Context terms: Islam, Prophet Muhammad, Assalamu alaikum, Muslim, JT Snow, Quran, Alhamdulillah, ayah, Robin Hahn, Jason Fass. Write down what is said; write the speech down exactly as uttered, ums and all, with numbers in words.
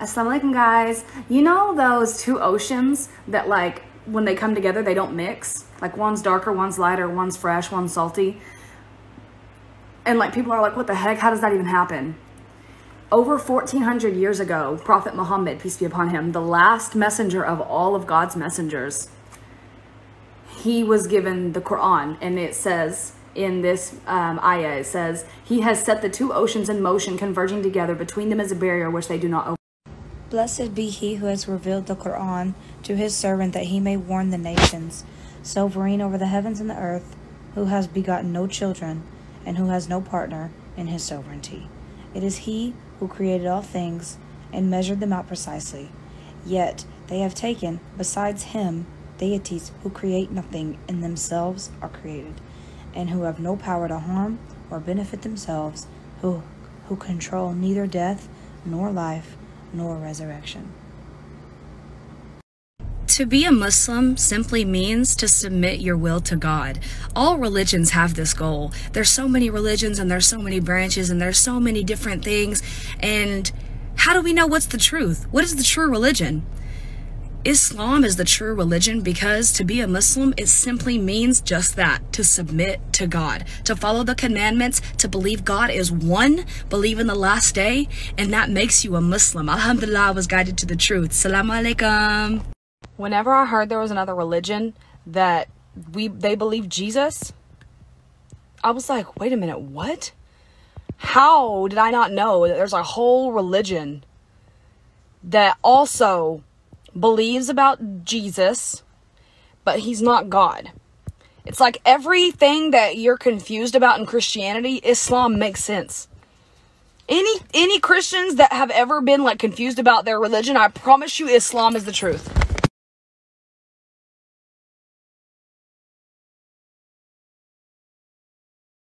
Assalamu alaikum, guys. You know those two oceans that, like, when they come together, they don't mix? Like, one's darker, one's lighter, one's fresh, one's salty. And, like, people are like, what the heck? How does that even happen? Over fourteen hundred years ago, Prophet Muhammad, peace be upon him, the last messenger of all of God's messengers, he was given the Quran, and it says in this um, ayah, it says, he has set the two oceans in motion, converging together. Between them is a barrier which they do not overcome. Blessed be he who has revealed the Quran to his servant, that he may warn the nations, sovereign over the heavens and the earth, who has begotten no children, and who has no partner in his sovereignty. It is he who created all things and measured them out precisely. Yet they have taken, besides him, deities who create nothing and themselves are created, and who have no power to harm or benefit themselves, who, who control neither death nor life nor resurrection. To be a Muslim simply means to submit your will to God. All religions have this goal. There's so many religions, and there's so many branches, and there's so many different things. And how do we know what's the truth? What is the true religion? Islam is the true religion, because to be a Muslim, it simply means just that, to submit to God, to follow the commandments, to believe God is one, believe in the last day, and that makes you a Muslim. Alhamdulillah, I was guided to the truth. Assalamu alaikum. Whenever I heard there was another religion that we they believe Jesus, I was like, wait a minute, what? How did I not know that there's a whole religion that also believes about Jesus, but he's not God? It's like everything that you're confused about in Christianity, Islam makes sense. Any any Christians that have ever been like confused about their religion, I promise you Islam is the truth.